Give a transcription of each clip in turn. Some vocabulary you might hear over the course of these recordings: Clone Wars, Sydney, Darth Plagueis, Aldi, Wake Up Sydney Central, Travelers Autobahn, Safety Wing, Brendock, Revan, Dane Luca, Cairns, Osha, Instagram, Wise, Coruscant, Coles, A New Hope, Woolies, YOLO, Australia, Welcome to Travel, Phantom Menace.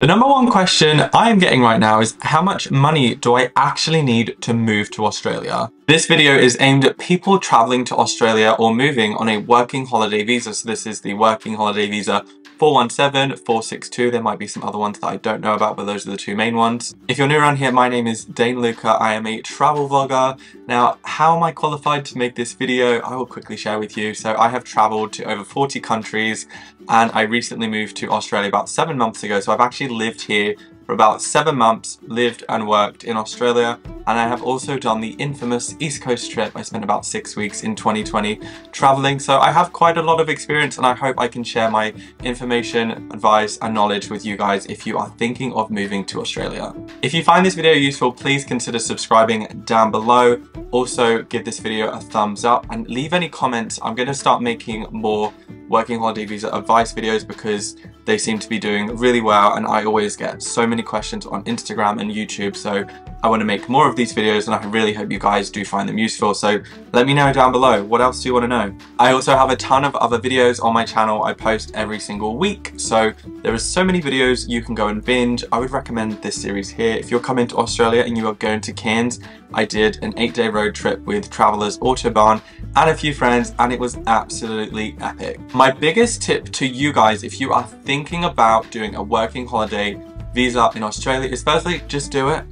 The number one question I am getting right now is, how much money do I actually need to move to Australia? This video is aimed at people traveling to Australia or moving on a working holiday visa. So this is the working holiday visa 417, 462. There might be some other ones that I don't know about, but those are the two main ones. If you're new around here, my name is Dane Luca. I am a travel vlogger. Now, how am I qualified to make this video? I will quickly share with you. So I have traveled to over 40 countries and I recently moved to Australia about 7 months ago. So I've actually lived here for about 7 months, lived and worked in Australia, and I have also done the infamous East Coast trip. I spent about 6 weeks in 2020 traveling, so I have quite a lot of experience and I hope I can share my information, advice and knowledge with you guys if you are thinking of moving to Australia. If you find this video useful, please consider subscribing down below. Also give this video a thumbs up and leave any comments. I'm going to start making more working holiday visa advice videos because they seem to be doing really well and I always get so many questions on Instagram and YouTube, so I want to make more of these videos and I really hope you guys do find them useful. So let me know down below, what else do you want to know? I also have a ton of other videos on my channel. I post every single week, so there are so many videos you can go and binge. I would recommend this series here. If you're coming to Australia and you are going to Cairns, I did an 8-day road trip with Travelers Autobahn and a few friends and it was absolutely epic. My biggest tip to you guys if you are thinking about doing a working holiday visa in Australia is, firstly, just do it.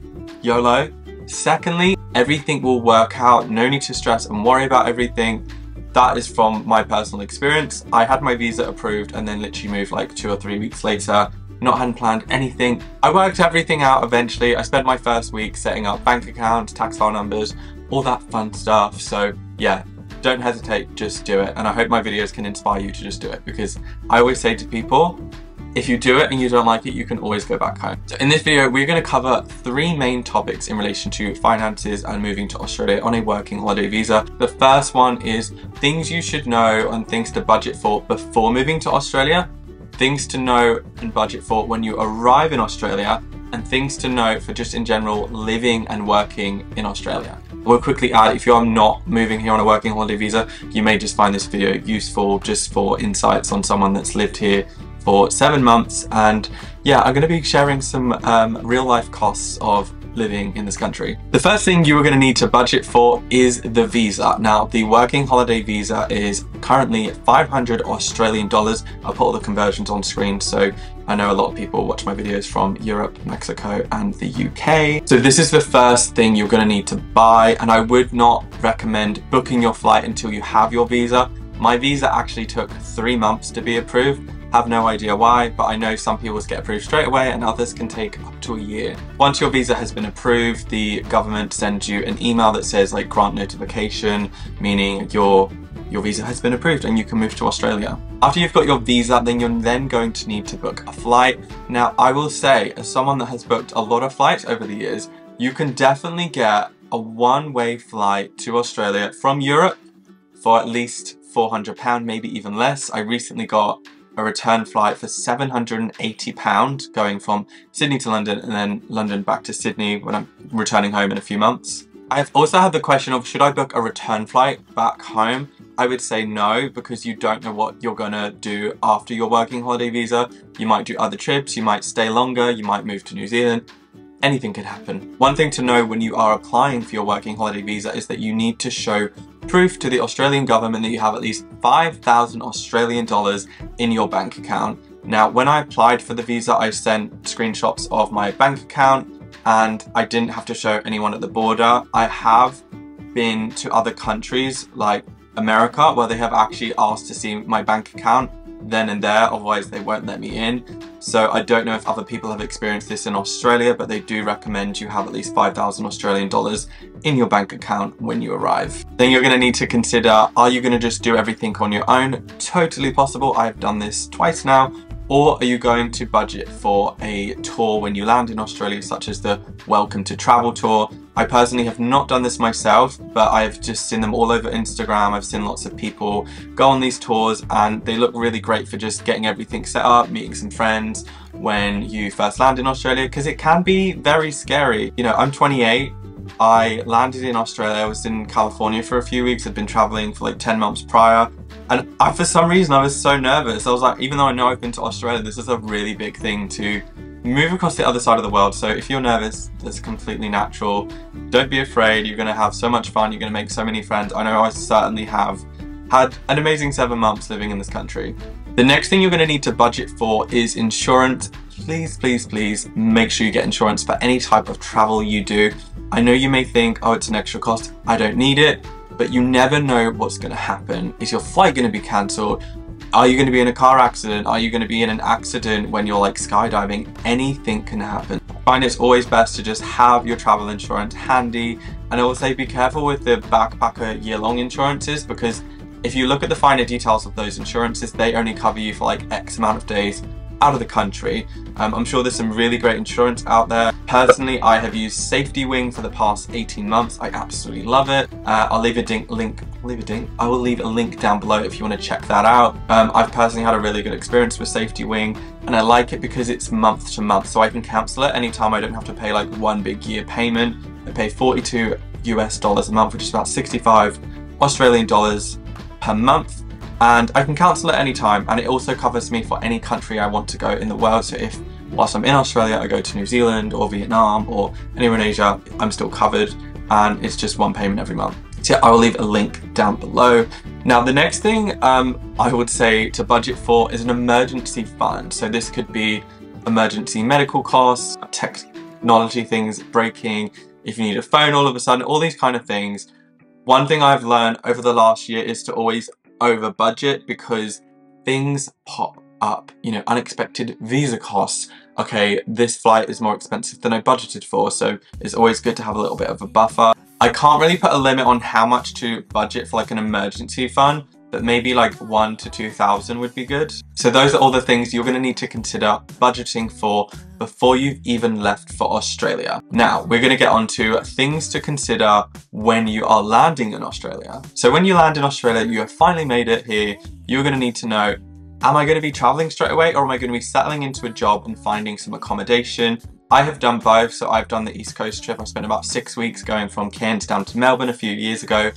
YOLO. Secondly, everything will work out. No need to stress and worry about everything. That is from my personal experience. I had my visa approved and then literally moved like 2 or 3 weeks later. Not hadn't planned anything. I worked everything out eventually. I spent my first week setting up bank accounts, tax file numbers, all that fun stuff. So yeah, don't hesitate, just do it. And I hope my videos can inspire you to just do it, because I always say to people, if you do it and you don't like it, you can always go back home. So in this video, we're going to cover 3 main topics in relation to finances and moving to Australia on a working holiday visa. The first one is things you should know and things to budget for before moving to Australia, things to know and budget for when you arrive in Australia, and things to know for just in general living and working in Australia. We'll quickly add, if you are not moving here on a working holiday visa, you may just find this video useful just for insights on someone that's lived here for 7 months. And yeah, I'm going to be sharing some real life costs of living in this country. The first thing you are going to need to budget for is the visa. Now, the working holiday visa is currently 500 Australian dollars. I'll put all the conversions on screen. So I know a lot of people watch my videos from Europe, Mexico and the UK. So this is the first thing you're going to need to buy. And I would not recommend booking your flight until you have your visa. My visa actually took 3 months to be approved. I have no idea why, but I know some people get approved straight away and others can take up to a year. Once your visa has been approved, the government sends you an email that says like grant notification, meaning your visa has been approved and you can move to Australia. After you've got your visa, then you're then going to need to book a flight. Now, I will say, as someone that has booked a lot of flights over the years, you can definitely get a one-way flight to Australia from Europe for at least £400, maybe even less. I recently got a return flight for £780 going from Sydney to London and then London back to Sydney when I'm returning home in a few months. I've also had the question of, should I book a return flight back home? I would say no, because you don't know what you're gonna do after your working holiday visa. You might do other trips, you might stay longer, you might move to New Zealand. Anything could happen. One thing to know when you are applying for your working holiday visa is that you need to show proof to the Australian government that you have at least 5,000 Australian dollars in your bank account. Now, when I applied for the visa, I sent screenshots of my bank account and I didn't have to show anyone at the border. I have been to other countries like America where they have actually asked to see my bank account then and there, otherwise they won't let me in. So I don't know if other people have experienced this in Australia, but they do recommend you have at least 5,000 Australian dollars in your bank account when you arrive. Then you're going to need to consider, are you going to just do everything on your own? Totally possible. I've done this twice now. Or are you going to budget for a tour when you land in Australia, such as the Welcome to Travel tour? I personally have not done this myself, but I've just seen them all over Instagram. I've seen lots of people go on these tours and they look really great for just getting everything set up, meeting some friends when you first land in Australia, because it can be very scary. You know, I'm 28. I landed in Australia. I was in California for a few weeks. I'd been traveling for like 10 months prior. And for some reason, I was so nervous. I was like, even though I know I've been to Australia, this is a really big thing to Move across the other side of the world, so if you're nervous, that's completely natural. Don't be afraid, you're going to have so much fun, you're going to make so many friends. I know I certainly have had an amazing 7 months living in this country. The next thing you're going to need to budget for is insurance. Please, please, please make sure you get insurance for any type of travel you do. I know you may think, oh, it's an extra cost, I don't need it, but you never know what's going to happen. Is your flight going to be cancelled? Are you going to be in a car accident? Are you going to be in an accident when you're like skydiving? Anything can happen. I find it's always best to just have your travel insurance handy. And I will say be careful with the backpacker year-long insurances, because if you look at the finer details of those insurances, they only cover you for like X amount of days out of the country. I'm sure there's some really great insurance out there. Personally, I have used Safety Wing for the past 18 months. I absolutely love it. I'll leave a I will leave a link down below if you want to check that out. I've personally had a really good experience with Safety Wing, and I like it because it's month to month, so I can cancel it anytime. I don't have to pay like one big year payment. I pay $42 US a month, which is about 65 Australian dollars per month. And I can cancel at any time, and it also covers me for any country I want to go in the world. So if whilst I'm in Australia I go to New Zealand or Vietnam or anywhere in Asia, I'm still covered, and it's just one payment every month. So I will leave a link down below. Now the next thing I would say to budget for is an emergency fund. So this could be emergency medical costs, technology things breaking, if you need a phone all of a sudden, all these kind of things. One thing I've learned over the last year is to always over budget, because things pop up, you know, unexpected visa costs. Okay, this flight is more expensive than I budgeted for, so it's always good to have a little bit of a buffer. I can't really put a limit on how much to budget for like an emergency fund, but maybe like 1,000 to 2,000 would be good. So those are all the things you're going to need to consider budgeting for before you've even left for Australia. Now we're going to get on to things to consider when you are landing in Australia. So when you land in Australia, you have finally made it here. You're going to need to know, am I going to be traveling straight away, or am I going to be settling into a job and finding some accommodation? I have done both. So I've done the East Coast trip. I spent about 6 weeks going from Cairns down to Melbourne a few years ago.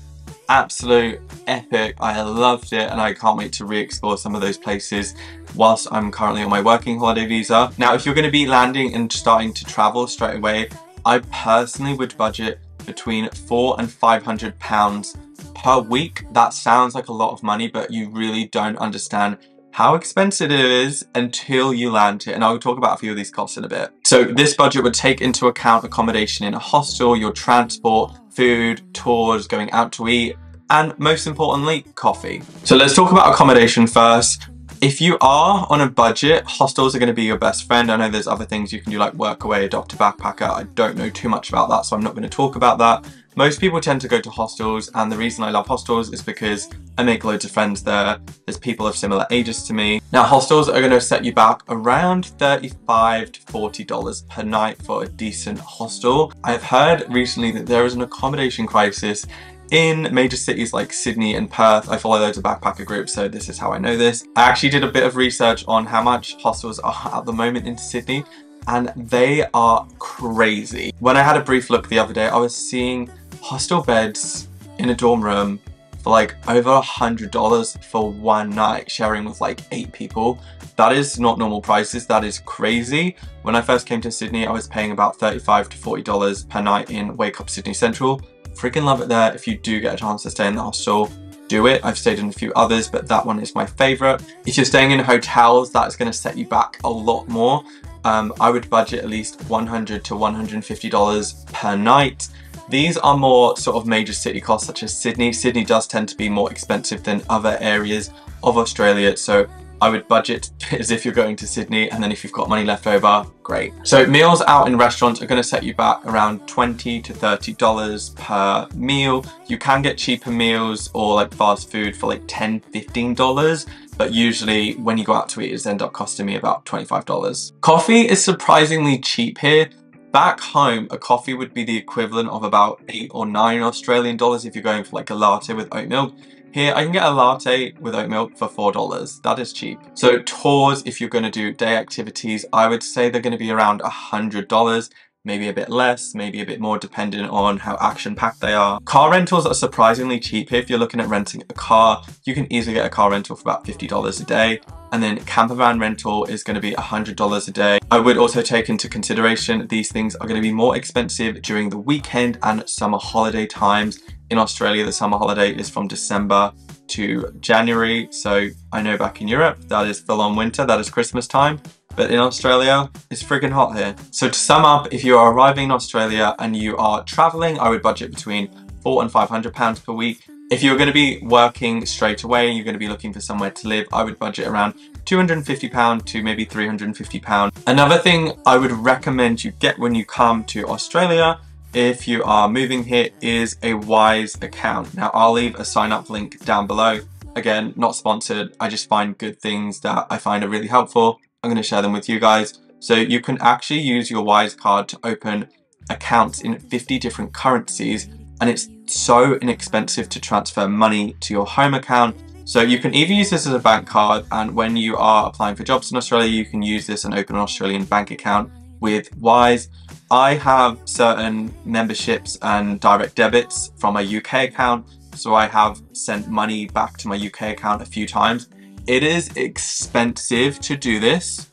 Absolute epic. I loved it, and I can't wait to re-explore some of those places whilst I'm currently on my working holiday visa. Now, if you're going to be landing and starting to travel straight away, I personally would budget between £400 and £500 per week. That sounds like a lot of money, but you really don't understand how expensive it is until you land here, and I'll talk about a few of these costs in a bit. So this budget would take into account accommodation in a hostel, your transport, food, tours, going out to eat, and most importantly, coffee. So let's talk about accommodation first. If you are on a budget, hostels are going to be your best friend. I know there's other things you can do like work away, adopt a backpacker. I don't know too much about that, so I'm not going to talk about that. Most people tend to go to hostels, and the reason I love hostels is because I make loads of friends there. There's people of similar ages to me. Now, hostels are going to set you back around $35 to $40 per night for a decent hostel. I've heard recently that there is an accommodation crisis in major cities like Sydney and Perth. I follow loads of backpacker groups, so this is how I know this. I actually did a bit of research on how much hostels are at the moment in Sydney, and they are crazy. When I had a brief look the other day, I was seeing hostel beds in a dorm room for like over $100 for one night, sharing with like 8 people. That is not normal prices, that is crazy. When I first came to Sydney, I was paying about $35 to $40 per night in Wake Up Sydney Central. Freaking love it there. If you do get a chance to stay in the hostel, do it. I've stayed in a few others, but that one is my favorite. If you're staying in hotels, that's going to set you back a lot more. I would budget at least $100 to $150 per night. These are more sort of major city costs, such as Sydney. Sydney does tend to be more expensive than other areas of Australia, so I would budget as if you're going to Sydney, and then if you've got money left over, great. So meals out in restaurants are going to set you back around $20 to $30 per meal. You can get cheaper meals or like fast food for like $10, $15, but usually when you go out to eat, it's end up costing me about $25. Coffee is surprisingly cheap here. Back home, a coffee would be the equivalent of about $8 or $9 Australian if you're going for like a latte with oat milk. Here, I can get a latte with oat milk for $4. That is cheap. So tours, if you're going to do day activities, I would say they're going to be around $100. maybe a bit less, maybe a bit more, depending on how action-packed they are. Car rentals are surprisingly cheap here. If you're looking at renting a car, you can easily get a car rental for about $50 a day. And then campervan rental is going to be $100 a day. I would also take into consideration these things are going to be more expensive during the weekend and summer holiday times. In Australia, the summer holiday is from December to January. So I know back in Europe, that is full-on winter, that is Christmas time. But in Australia, it's friggin' hot here. So to sum up, if you are arriving in Australia and you are traveling, I would budget between £400 and £500 per week. If you're gonna be working straight away and you're gonna be looking for somewhere to live, I would budget around £250 to maybe £350. Another thing I would recommend you get when you come to Australia, if you are moving here, is a Wise account. Now I'll leave a sign up link down below. Again, not sponsored. I just find good things that I find are really helpful. I'm gonna share them with you guys. So you can actually use your Wise card to open accounts in 50 different currencies. And it's so inexpensive to transfer money to your home account. So you can either use this as a bank card, and when you are applying for jobs in Australia, you can use this and open an Australian bank account with Wise. I have certain memberships and direct debits from my UK account, so I have sent money back to my UK account a few times. It is expensive to do this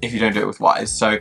if you don't do it with Wise. So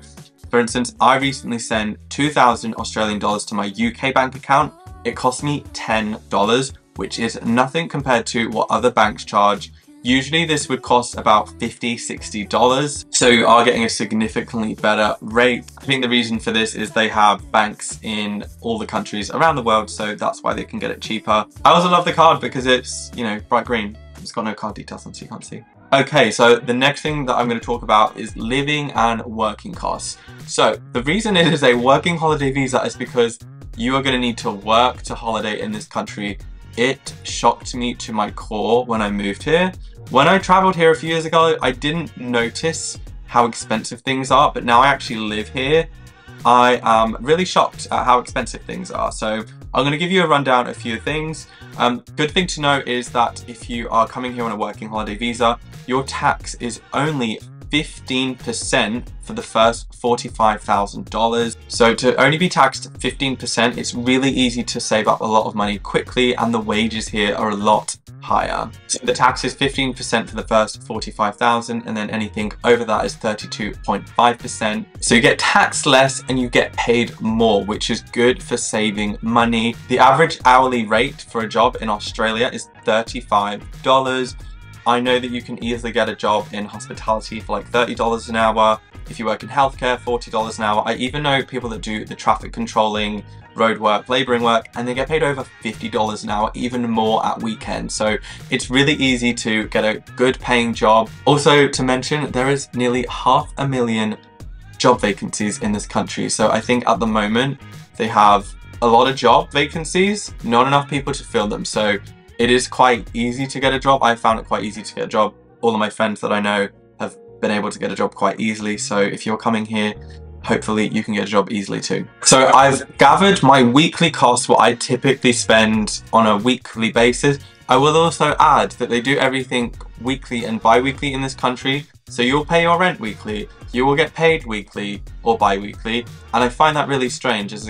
for instance, I recently sent 2,000 Australian dollars to my UK bank account. It cost me $10, which is nothing compared to what other banks charge. Usually this would cost about $50, $60. So you are getting a significantly better rate. I think the reason for this is they have banks in all the countries around the world, so that's why they can get it cheaper. I also love the card because it's, you know, bright green. It's got no card details on, so you can't see. Okay, so the next thing that I'm going to talk about is living and working costs. So the reason it is a working holiday visa is because you are going to need to work to holiday in this country. It shocked me to my core when I moved here. When I traveled here a few years ago, I didn't notice how expensive things are, but now I actually live here, I am really shocked at how expensive things are. So I'm going to give you a rundown of a few things. Good thing to know is that if you are coming here on a working holiday visa, your tax is only 15% for the first $45,000. So to only be taxed 15%, it's really easy to save up a lot of money quickly, and the wages here are a lot higher. So the tax is 15% for the first 45,000, and then anything over that is 32.5%. So you get taxed less and you get paid more, which is good for saving money. The average hourly rate for a job in Australia is $35. I know that you can easily get a job in hospitality for like $30 an hour. If you work in healthcare, $40 an hour. I even know people that do the traffic controlling, road work, labouring work, and they get paid over $50 an hour, even more at weekends. So it's really easy to get a good paying job. Also to mention, there is nearly 500,000 job vacancies in this country. So I think at the moment they have a lot of job vacancies, not enough people to fill them. So it is quite easy to get a job. I found it quite easy to get a job. All of my friends that I know have been able to get a job quite easily. So if you're coming here, hopefully you can get a job easily too. So I've gathered my weekly costs, what I typically spend on a weekly basis. I will also add that they do everything weekly and bi-weekly in this country. So you'll pay your rent weekly, you will get paid weekly or bi-weekly. And I find that really strange as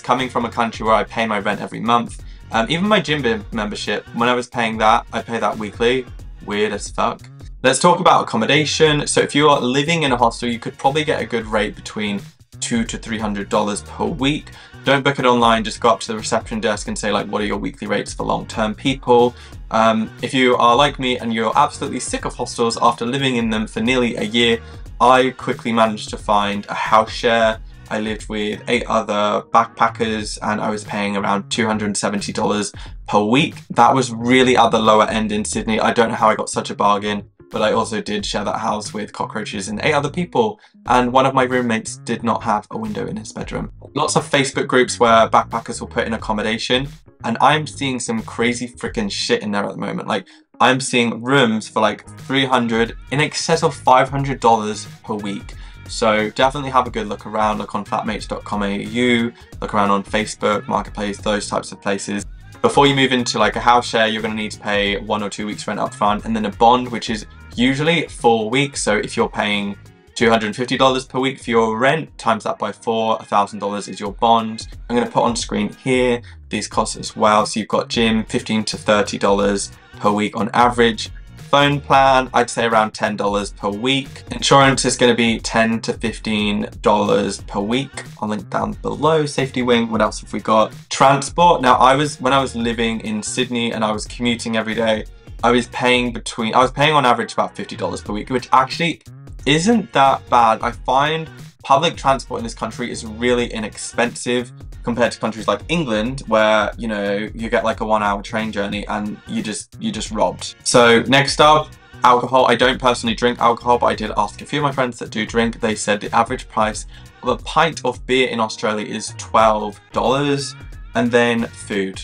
coming from a country where I pay my rent every month. Even my gym membership, when I was paying that, I pay that weekly. Weird as fuck. Let's talk about accommodation. So if you are living in a hostel, you could probably get a good rate between $200 to $300 per week. Don't book it online, just go up to the reception desk and say like, what are your weekly rates for long-term people? If you are like me and you're absolutely sick of hostels after living in them for nearly a year, I quickly managed to find a house share. I lived with 8 other backpackers and I was paying around $270 per week. That was really at the lower end in Sydney. I don't know how I got such a bargain, but I also did share that house with cockroaches and 8 other people. And one of my roommates did not have a window in his bedroom. Lots of Facebook groups where backpackers will put in accommodation, and I'm seeing some crazy freaking shit in there at the moment. Like, I'm seeing rooms for like $300, in excess of $500 per week. So definitely have a good look around, look on flatmates.com.au, look around on Facebook, Marketplace, those types of places. Before you move into like a house share, you're gonna need to pay 1 or 2 weeks rent up front, and then a bond, which is usually 4 weeks. So if you're paying $250 per week for your rent, times that by four, $1,000 is your bond. I'm going to put on screen here these costs as well. So you've got gym, $15 to $30 per week on average. Phone plan, I'd say around $10 per week. Insurance is going to be $10 to $15 per week. I'll link down below. Safety Wing, what else have we got? Transport. Now, when I was living in Sydney and I was commuting every day, I was paying on average about $50 per week, which actually isn't that bad. I find public transport in this country is really inexpensive compared to countries like England, where, you know, you get like a 1 hour train journey and you're just robbed. So next up, alcohol. I don't personally drink alcohol, but I did ask a few of my friends that do drink. They said the average price of a pint of beer in Australia is $12. And then food.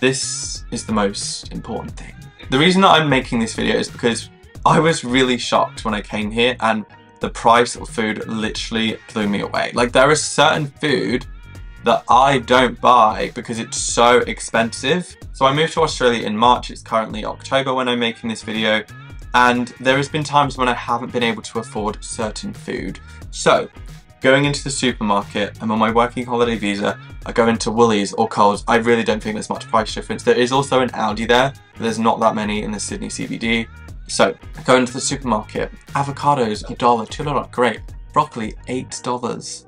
This is the most important thing. The reason that I'm making this video is because I was really shocked when I came here and the price of food literally blew me away. Like, there is certain food that I don't buy because it's so expensive. So I moved to Australia in March. It's currently October when I'm making this video. And there has been times when I haven't been able to afford certain food. So going into the supermarket, I'm on my working holiday visa, I go into Woolies or Coles. I really don't think there's much price difference. There is also an Aldi there, but there's not that many in the Sydney CBD. So I go into the supermarket, avocados $1, $2, grape, broccoli $8.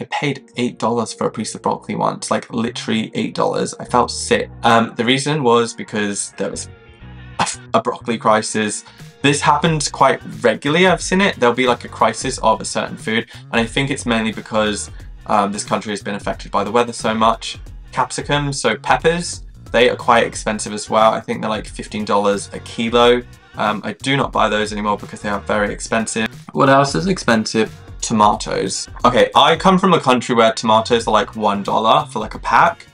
I paid $8 for a piece of broccoli once, like literally $8. I felt sick. The reason was because there was a broccoli crisis. This happens quite regularly, I've seen it. There'll be like a crisis of a certain food, and I think it's mainly because this country has been affected by the weather so much. Capsicums, so peppers, they are quite expensive as well. I think they're like $15 a kilo. I do not buy those anymore because they are very expensive. What else is expensive? Tomatoes. Okay, I come from a country where tomatoes are like $1 for like a pack.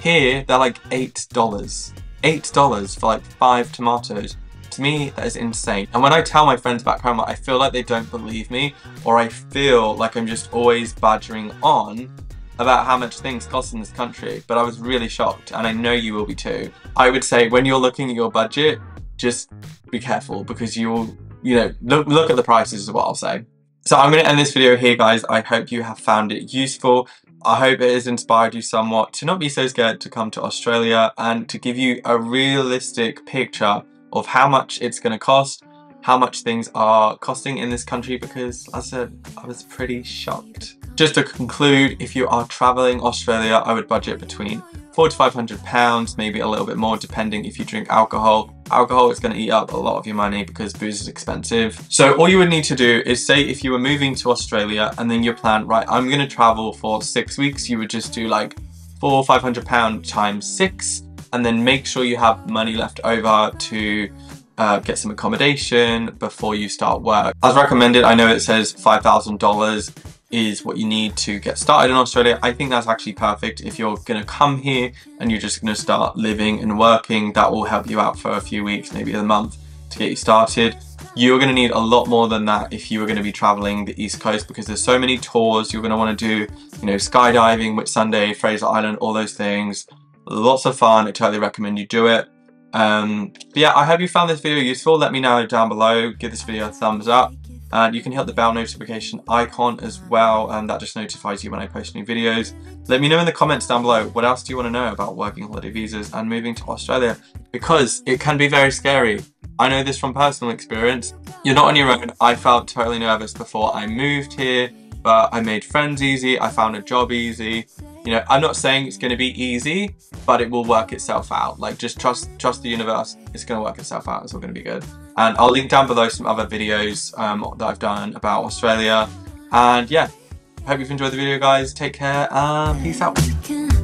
Here, they're like $8. $8 for like 5 tomatoes. To me, that is insane. And when I tell my friends back home, I feel like they don't believe me, or I feel like I'm just always badgering on about how much things cost in this country. But I was really shocked, and I know you will be too. I would say when you're looking at your budget, just be careful, because you'll, you know, look at the prices is what I'll say. So I'm going to end this video here, guys. I hope you have found it useful. I hope it has inspired you somewhat to not be so scared to come to Australia, and to give you a realistic picture of how much it's going to cost, how much things are costing in this country, because as I said, I was pretty shocked. Just to conclude, if you are traveling Australia, I would budget between £400 to £500, maybe a little bit more depending if you drink alcohol. Alcohol is going to eat up a lot of your money because booze is expensive. So all you would need to do is, say if you were moving to Australia and then you plan, right, I'm going to travel for 6 weeks, you would just do like £400 to £500 times 6, and then make sure you have money left over to get some accommodation before you start work. As recommended, I know it says $5,000 is what you need to get started in Australia. I think that's actually perfect. If you're going to come here and you're just going to start living and working, that will help you out for a few weeks, maybe a month, to get you started. You're going to need a lot more than that if you were going to be traveling the East Coast, because there's so many tours you're going to want to do, you know, skydiving, Whit Sunday, Fraser Island, all those things. Lots of fun. I totally recommend you do it. But yeah, I hope you found this video useful. Let me know down below. Give this video a thumbs up. And you can hit the bell notification icon as well, and that just notifies you when I post new videos. Let me know in the comments down below, what else do you want to know about working holiday visas and moving to Australia? Because it can be very scary. I know this from personal experience. You're not on your own. I felt totally nervous before I moved here, but I made friends easy. I found a job easy. You know, I'm not saying it's going to be easy, but it will work itself out. Like, just trust the universe. It's going to work itself out. It's all going to be good. And I'll link down below some other videos that I've done about Australia. And yeah, hope you've enjoyed the video, guys. Take care. Peace out.